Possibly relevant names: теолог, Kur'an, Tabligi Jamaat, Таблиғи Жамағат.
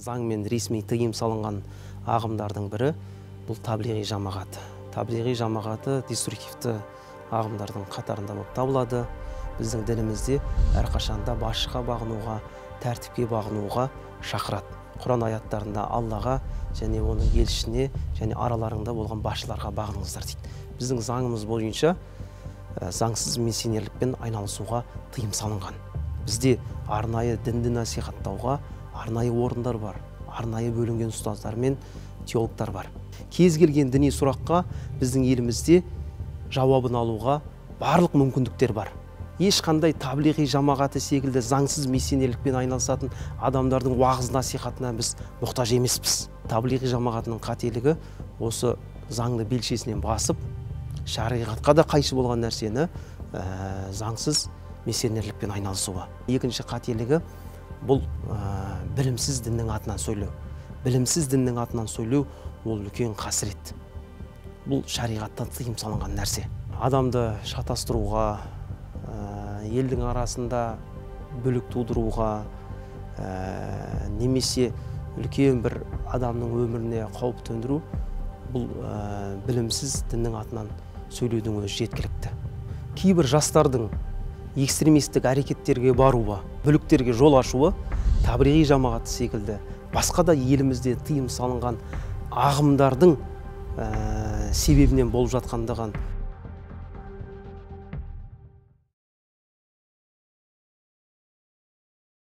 zangmen resmi tiyim salıngan ağımdardın biri bu Tabligi Jamaat. Tabligi Jamaatı destruktivti ağımdardın katarında bulup tabıladı. Bizning dilimizde erkaşanda başka bağınığa, tertipke bağınığa şakrat. Kur'an ayatlarında Allah'a, yani onun gelişine, yani aralarında olan başlarga bağınızlar deydi. Bizning zangımız boyunca zangsız mesnelikpен айналысуға тыйым салынған. Бізде арнайы дінді насихаттауға арнайы орындар бар, арнайы бөлінген ұстаздар мен теологтар бар. Кез келген діни сұраққа біздің елімізде жауабын алуға барлық мүмкіндіктер бар. Ешқандай Таблиғи Жамағаты секілді заңсыз меснелікпен айналысатын адамдардың уағыз насихатына біз мұқтаж емеспіз. Таблиғи Жамағатының қателігі осы заңды белшесінен басып, шариғатқа да қайшы болған нәрсені заңсыз меснелікпен айналысуы. Екінші қателігі бұл білімсіз діннің атынан сөйлеу. Білімсіз діннің атынан сөйлеу ол үлкен қасірет. Бұл шариғаттан тыйым салынған нәрсе. Адамды шатастыруға, елдің арасында бөлік тудыруға, немесе үлкен бір адамның өміріне қауіп төндіру бұл білімсіз діннің атынан сөйлеудің өзі жеткілікті. Кейбір жастардың экстремистік әрекеттерге баруы, бүліктерге жол ашуы Таблиғи Жамағаты секілді басқа да елімізде тыйым салынған ағымдардың себебінен болып жатқандығын